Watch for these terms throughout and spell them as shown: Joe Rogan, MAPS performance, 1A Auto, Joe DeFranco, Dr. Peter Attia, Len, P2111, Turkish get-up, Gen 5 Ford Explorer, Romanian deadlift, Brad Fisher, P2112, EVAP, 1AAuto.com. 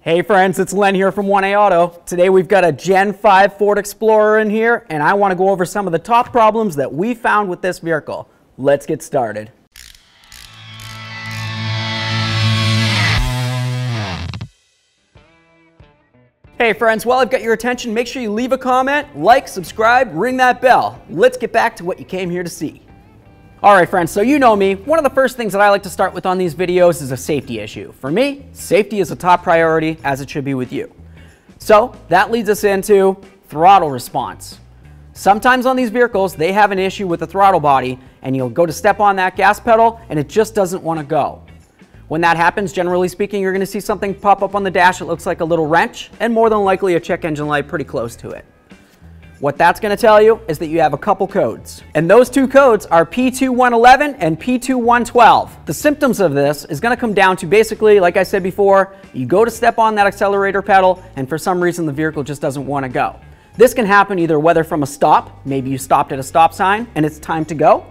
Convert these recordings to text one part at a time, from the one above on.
Hey friends, it's Len here from 1A Auto. Today we've got a Gen 5 Ford Explorer in here, and I want to go over some of the top problems that we found with this vehicle. Let's get started. Hey friends, while I've got your attention, make sure you leave a comment, like, subscribe, ring that bell. Let's get back to what you came here to see. Alright friends, so you know me, one of the first things that I like to start with on these videos is a safety issue. For me, safety is a top priority, as it should be with you. So that leads us into throttle response. Sometimes on these vehicles, they have an issue with the throttle body, and you'll go to step on that gas pedal and it just doesn't want to go. When that happens, generally speaking, you're going to see something pop up on the dash that looks like a little wrench, and more than likely a check engine light pretty close to it. What that's going to tell you is that you have a couple codes, and those two codes are P2111 and P2112. The symptoms of this is going to come down to basically, like I said before, you go to step on that accelerator pedal and for some reason the vehicle just doesn't want to go. This can happen either whether from a stop, maybe you stopped at a stop sign and it's time to go,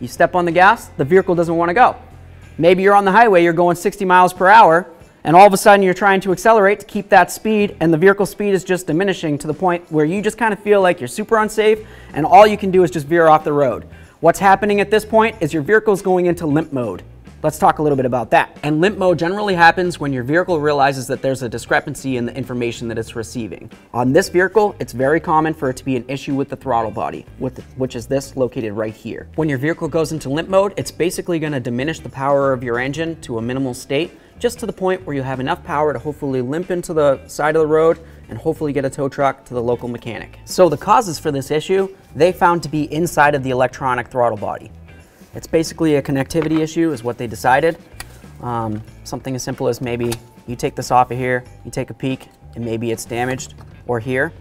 you step on the gas, the vehicle doesn't want to go. Maybe you're on the highway, you're going 60 miles per hour, and all of a sudden you're trying to accelerate to keep that speed, and the vehicle speed is just diminishing to the point where you just kind of feel like you're super unsafe and all you can do is just veer off the road. What's happening at this point is your vehicle's going into limp mode. Let's talk a little bit about that. And limp mode generally happens when your vehicle realizes that there's a discrepancy in the information that it's receiving. On this vehicle, it's very common for it to be an issue with the throttle body, which is this located right here. When your vehicle goes into limp mode, it's basically going to diminish the power of your engine to a minimal state, just to the point where you have enough power to hopefully limp into the side of the road and hopefully get a tow truck to the local mechanic. So the causes for this issue, they found to be inside of the electronic throttle body. It's basically a connectivity issue is what they decided. Something as simple as maybe you take this off of here, you take a peek, and maybe it's damaged, or here.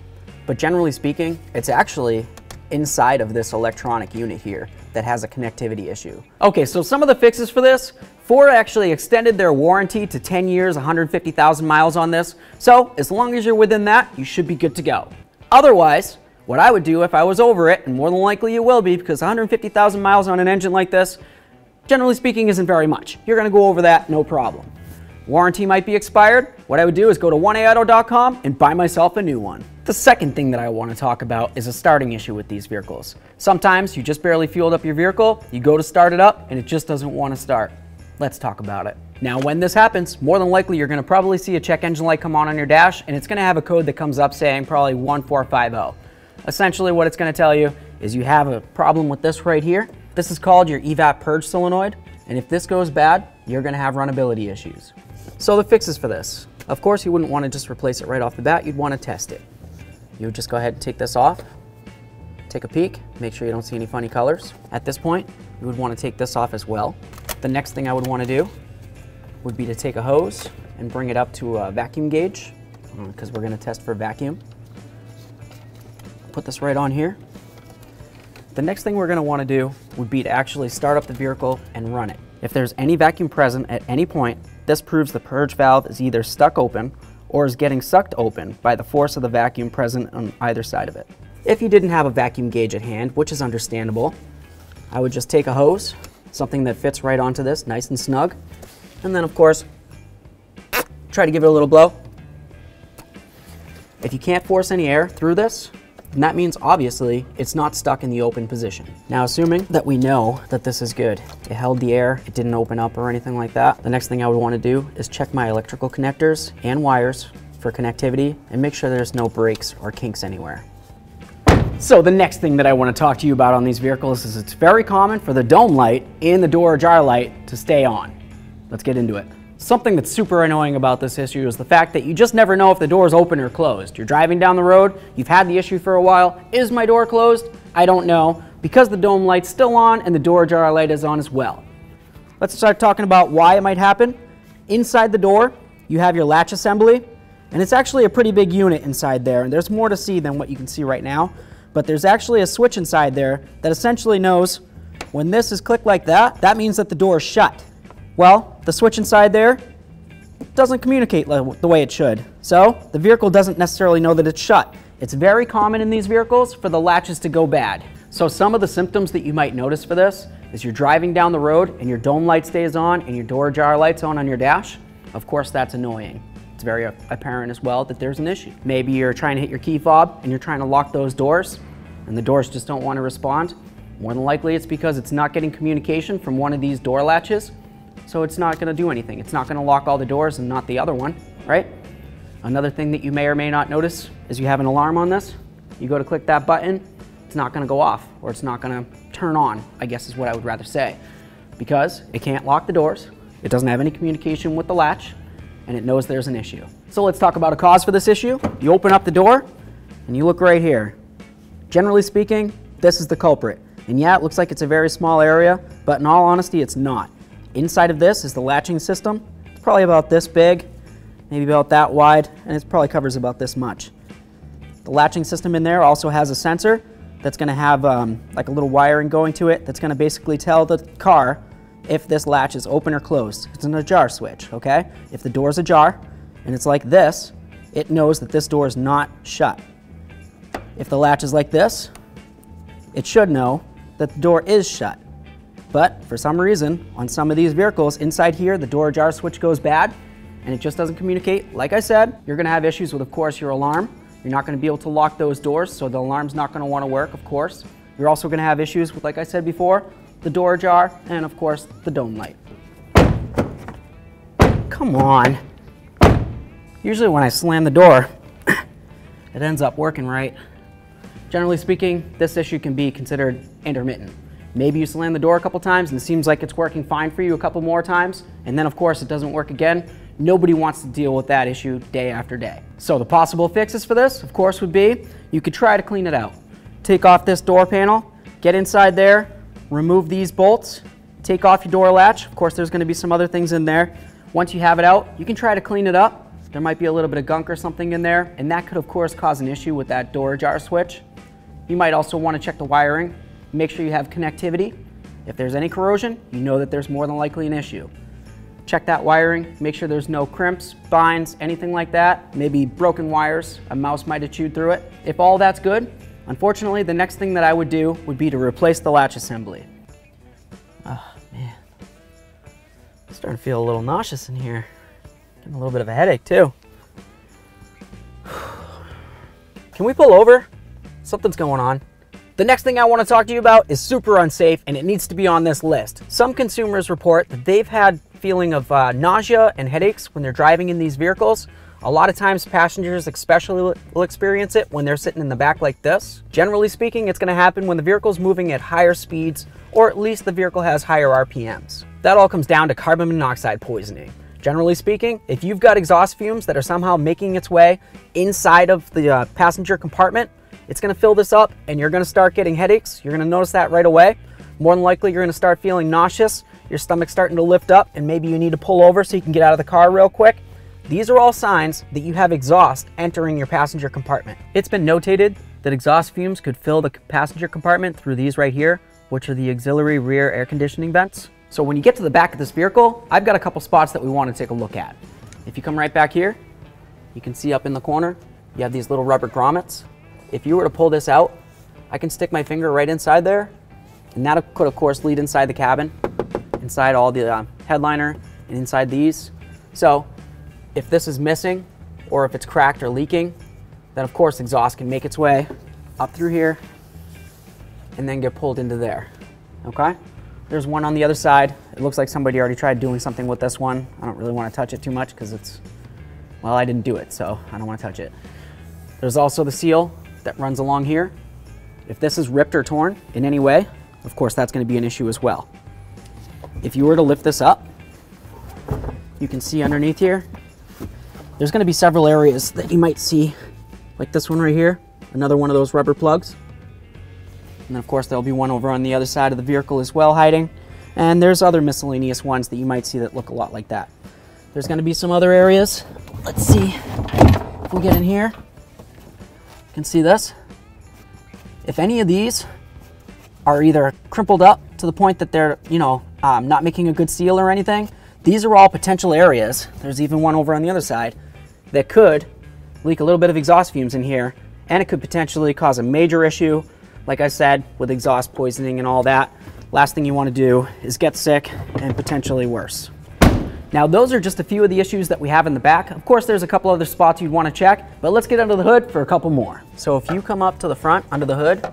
But generally speaking, it's actually inside of this electronic unit here that has a connectivity issue. Okay, so some of the fixes for this, Ford actually extended their warranty to 10 years, 150,000 miles on this. So as long as you're within that, you should be good to go. Otherwise, what I would do if I was over it, and more than likely you will be, because 150,000 miles on an engine like this, generally speaking, isn't very much. You're going to go over that, no problem. Warranty might be expired. What I would do is go to 1AAuto.com and buy myself a new one. The second thing that I want to talk about is a starting issue with these vehicles. Sometimes you just barely fueled up your vehicle, you go to start it up, and it just doesn't want to start. Let's talk about it. Now when this happens, more than likely you're going to probably see a check engine light come on your dash, and it's going to have a code that comes up saying probably 1450. Essentially what it's going to tell you is you have a problem with this right here. This is called your EVAP purge solenoid, and if this goes bad, you're going to have runability issues. So the fixes for this. Of course you wouldn't want to just replace it right off the bat, you'd want to test it. You would just go ahead and take this off, take a peek, make sure you don't see any funny colors. At this point, you would want to take this off as well. The next thing I would want to do would be to take a hose and bring it up to a vacuum gauge, because we're going to test for vacuum. Put this right on here. The next thing we're going to want to do would be to actually start up the vehicle and run it. If there's any vacuum present at any point, this proves the purge valve is either stuck open or is getting sucked open by the force of the vacuum present on either side of it. If you didn't have a vacuum gauge at hand, which is understandable, I would just take a hose, something that fits right onto this, nice and snug, and then of course, try to give it a little blow. If you can't force any air through this, and that means obviously it's not stuck in the open position. Now assuming that we know that this is good, it held the air, it didn't open up or anything like that, the next thing I would want to do is check my electrical connectors and wires for connectivity and make sure there's no breaks or kinks anywhere. So the next thing that I want to talk to you about on these vehicles is it's very common for the dome light and the door jar light to stay on. Let's get into it. Something that's super annoying about this issue is the fact that you just never know if the door is open or closed. You're driving down the road, you've had the issue for a while. Is my door closed? I don't know, because the dome light's still on and the door jar light is on as well. Let's start talking about why it might happen. Inside the door, you have your latch assembly, and it's actually a pretty big unit inside there, and there's more to see than what you can see right now, but there's actually a switch inside there that essentially knows when this is clicked like that, that means that the door is shut. Well, the switch inside there doesn't communicate the way it should, so the vehicle doesn't necessarily know that it's shut. It's very common in these vehicles for the latches to go bad. So some of the symptoms that you might notice for this is you're driving down the road and your dome light stays on and your door jar light's on your dash. Of course, that's annoying. it's very apparent as well that there's an issue. Maybe you're trying to hit your key fob and you're trying to lock those doors and the doors just don't want to respond. More than likely it's because it's not getting communication from one of these door latches, so it's not going to do anything. It's not going to lock all the doors and not the other one, right? Another thing that you may or may not notice is you have an alarm on this. You go to click that button, it's not going to go off, or it's not going to turn on, I guess is what I would rather say, because it can't lock the doors, it doesn't have any communication with the latch, and it knows there's an issue. So let's talk about a cause for this issue. You open up the door and you look right here. Generally speaking, this is the culprit. And yeah, it looks like it's a very small area, but in all honesty, it's not. Inside of this is the latching system. It's probably about this big, maybe about that wide, and it probably covers about this much. The latching system in there also has a sensor that's going to have like a little wiring going to it that's going to basically tell the car if this latch is open or closed. It's an ajar switch, okay? If the door's ajar and it's like this, it knows that this door is not shut. If the latch is like this, it should know that the door is shut. But for some reason, on some of these vehicles, inside here, the door ajar switch goes bad and it just doesn't communicate. Like I said, you're gonna have issues with, of course, your alarm. You're not gonna be able to lock those doors, so the alarm's not gonna wanna work, of course. You're also gonna have issues with, like I said before, the door ajar, and of course, the dome light. Come on. Usually when I slam the door, it ends up working right. Generally speaking, this issue can be considered intermittent. Maybe you slam the door a couple times and it seems like it's working fine for you a couple more times, and then of course it doesn't work again. Nobody wants to deal with that issue day after day. So the possible fixes for this, of course, would be you could try to clean it out. Take off this door panel, get inside there, remove these bolts, take off your door latch. Of course, there's going to be some other things in there. Once you have it out, you can try to clean it up. There might be a little bit of gunk or something in there, and that could, of course, cause an issue with that door ajar switch. You might also want to check the wiring, make sure you have connectivity. If there's any corrosion, you know that there's more than likely an issue. Check that wiring, make sure there's no crimps, binds, anything like that. Maybe broken wires, a mouse might have chewed through it. If all that's good, unfortunately, the next thing that I would do would be to replace the latch assembly. Oh, man. I'm starting to feel a little nauseous in here. Getting a little bit of a headache, too. Can we pull over? Something's going on. The next thing I want to talk to you about is super unsafe, and it needs to be on this list. Some consumers report that they've had feeling of nausea and headaches when they're driving in these vehicles. A lot of times passengers especially will experience it when they're sitting in the back like this. Generally speaking, it's going to happen when the vehicle's moving at higher speeds, or at least the vehicle has higher RPMs. That all comes down to carbon monoxide poisoning. Generally speaking, if you've got exhaust fumes that are somehow making its way inside of the passenger compartment, it's going to fill this up and you're going to start getting headaches. You're going to notice that right away. More than likely, you're going to start feeling nauseous. Your stomach's starting to lift up and maybe you need to pull over so you can get out of the car real quick. These are all signs that you have exhaust entering your passenger compartment. It's been notated that exhaust fumes could fill the passenger compartment through these right here, which are the auxiliary rear air conditioning vents. So when you get to the back of this vehicle, I've got a couple spots that we want to take a look at. If you come right back here, you can see up in the corner, you have these little rubber grommets. If you were to pull this out, I can stick my finger right inside there, and that could of course lead inside the cabin, inside all the headliner, and inside these. So if this is missing, or if it's cracked or leaking, then of course exhaust can make its way up through here and then get pulled into there, okay? There's one on the other side. It looks like somebody already tried doing something with this one. I don't really want to touch it too much because it's, well, I didn't do it, so I don't want to touch it. There's also the seal that runs along here. If this is ripped or torn in any way, of course that's going to be an issue as well. If you were to lift this up, you can see underneath here, there's going to be several areas that you might see, like this one right here, another one of those rubber plugs. And then of course there'll be one over on the other side of the vehicle as well hiding. And there's other miscellaneous ones that you might see that look a lot like that. There's going to be some other areas. Let's see if we get in here. You can see this. If any of these are either crumpled up to the point that they're, you know, not making a good seal or anything, these are all potential areas. There's even one over on the other side that could leak a little bit of exhaust fumes in here, and it could potentially cause a major issue, like I said, with exhaust poisoning and all that. Last thing you want to do is get sick and potentially worse. Now those are just a few of the issues that we have in the back. Of course, there's a couple other spots you'd want to check, but let's get under the hood for a couple more. So if you come up to the front under the hood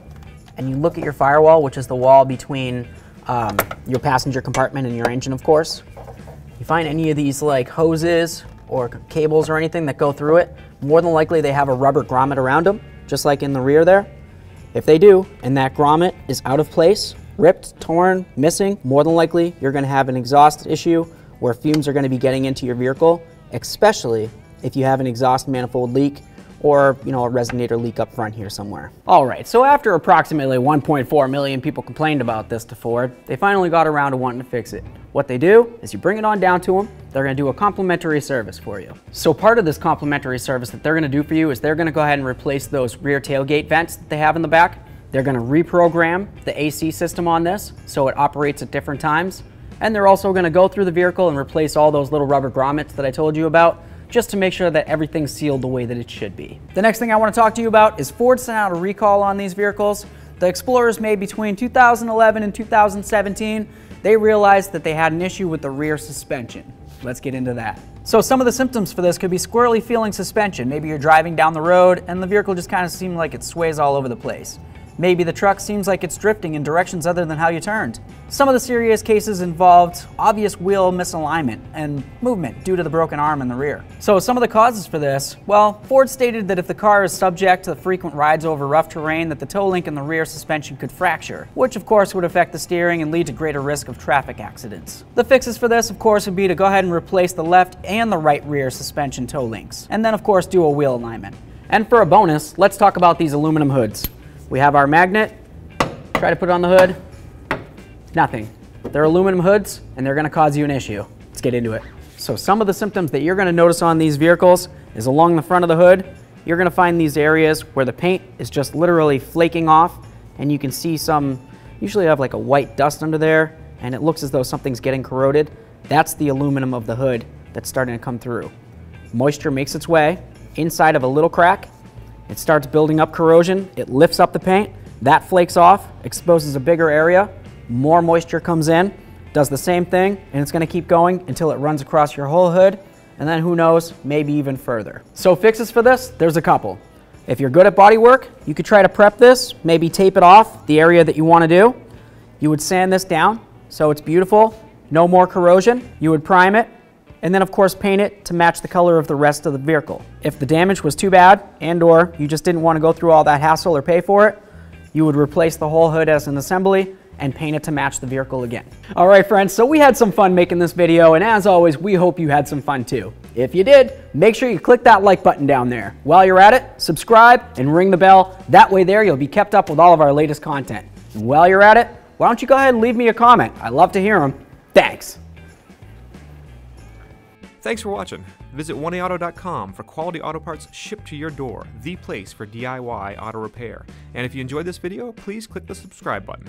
and you look at your firewall, which is the wall between your passenger compartment and your engine, of course, you find any of these like hoses or cables or anything that go through it, more than likely they have a rubber grommet around them, just like in the rear there. If they do, and that grommet is out of place, ripped, torn, missing, more than likely you're gonna have an exhaust issue where fumes are gonna be getting into your vehicle, especially if you have an exhaust manifold leak or, you know, a resonator leak up front here somewhere. All right, so after approximately 1.4 million people complained about this to Ford, they finally got around to wanting to fix it. What they do is you bring it on down to them, they're gonna do a complimentary service for you. So part of this complimentary service that they're gonna do for you is they're gonna go ahead and replace those rear tailgate vents that they have in the back. They're gonna reprogram the AC system on this so it operates at different times. And they're also gonna go through the vehicle and replace all those little rubber grommets that I told you about, just to make sure that everything's sealed the way that it should be. The next thing I want to talk to you about is Ford sent out a recall on these vehicles. The Explorers made between 2011 and 2017, they realized that they had an issue with the rear suspension. Let's get into that. So some of the symptoms for this could be squirrely feeling suspension. Maybe you're driving down the road and the vehicle just kind of seems like it sways all over the place. Maybe the truck seems like it's drifting in directions other than how you turned. Some of the serious cases involved obvious wheel misalignment and movement due to the broken arm in the rear. So some of the causes for this, well, Ford stated that if the car is subject to the frequent rides over rough terrain, that the toe link in the rear suspension could fracture, which of course would affect the steering and lead to greater risk of traffic accidents. The fixes for this, of course, would be to go ahead and replace the left and the right rear suspension toe links, and then of course do a wheel alignment. And for a bonus, let's talk about these aluminum hoods. We have our magnet, try to put it on the hood, nothing. They're aluminum hoods and they're gonna cause you an issue. Let's get into it. So some of the symptoms that you're gonna notice on these vehicles is along the front of the hood, you're gonna find these areas where the paint is just literally flaking off, and you can see some, usually have like a white dust under there and it looks as though something's getting corroded. That's the aluminum of the hood that's starting to come through. Moisture makes its way inside of a little crack. It starts building up corrosion, it lifts up the paint, that flakes off, exposes a bigger area, more moisture comes in, does the same thing, and it's gonna keep going until it runs across your whole hood, and then who knows, maybe even further. So fixes for this, there's a couple. If you're good at body work, you could try to prep this, maybe tape it off the area that you wanna do. You would sand this down so it's beautiful, no more corrosion. You would prime it, and then of course paint it to match the color of the rest of the vehicle. If the damage was too bad and or you just didn't want to go through all that hassle or pay for it, you would replace the whole hood as an assembly and paint it to match the vehicle again. All right friends, so we had some fun making this video, and as always, we hope you had some fun too. If you did, make sure you click that like button down there. While you're at it, subscribe and ring the bell. That way there, you'll be kept up with all of our latest content. And while you're at it, why don't you go ahead and leave me a comment? I love to hear them. Thanks. Thanks for watching. Visit 1AAuto.com for quality auto parts shipped to your door, the place for DIY auto repair. And if you enjoyed this video, please click the subscribe button.